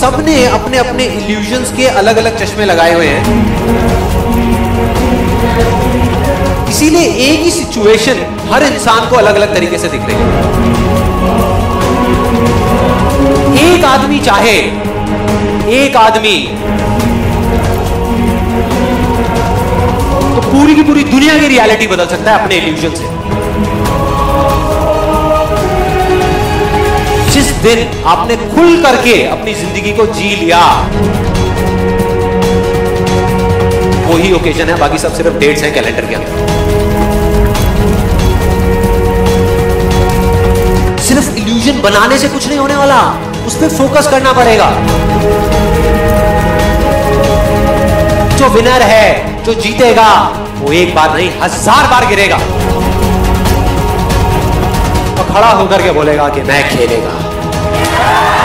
सबने अपने अपने इल्यूजन्स के अलग अलग चश्मे लगाए हुए हैं, इसीलिए एक ही सिचुएशन हर इंसान को अलग अलग तरीके से दिख रही है। एक आदमी तो पूरी की पूरी दुनिया की रियलिटी बदल सकता है अपने इल्यूजन से। जिस दिन आपने खुल करके अपनी जिंदगी को जी लिया, वो ही ओकेजन है, बाकी सब सिर्फ डेट्स हैं कैलेंडर के अंदर। सिर्फ इल्यूजन बनाने से कुछ नहीं होने वाला, उस पर फोकस करना पड़ेगा। जो विनर है, जो जीतेगा, वो एक बार नहीं 1000 बार गिरेगा और खड़ा होकर के बोलेगा कि मैं खेलेगा।